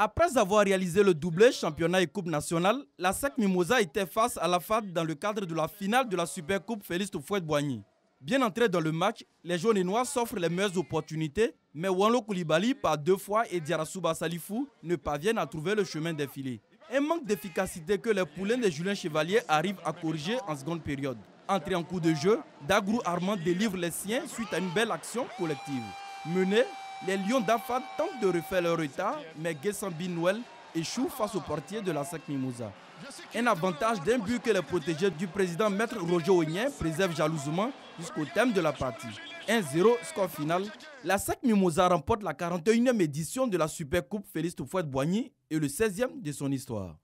Après avoir réalisé le doublé championnat et coupe nationale, l'ASEC Mimosas était face à la FAD dans le cadre de la finale de la Supercoupe Félix Houphouët-Boigny. Bien entrés dans le match, les jaunes et noirs s'offrent les meilleures opportunités, mais Wano Koulibaly par deux fois et Diarasouba Salifu ne parviennent à trouver le chemin défilé. Un manque d'efficacité que les poulains de Julien Chevalier arrivent à corriger en seconde période. Entré en cours de jeu, Dagrou Armand délivre les siens suite à une belle action collective. Menés, les Lions d'Afad tentent de refaire leur retard, mais Gessambi Noël échoue face au portier de l'ASEC Mimosas. Un avantage d'un but que les protégés du président maître Roger Ognien préservent jalousement jusqu'au thème de la partie. 1-0, score final. L'ASEC Mimosas remporte la 41e édition de la Supercoupe Félix Houphouët-Boigny et le 16e de son histoire.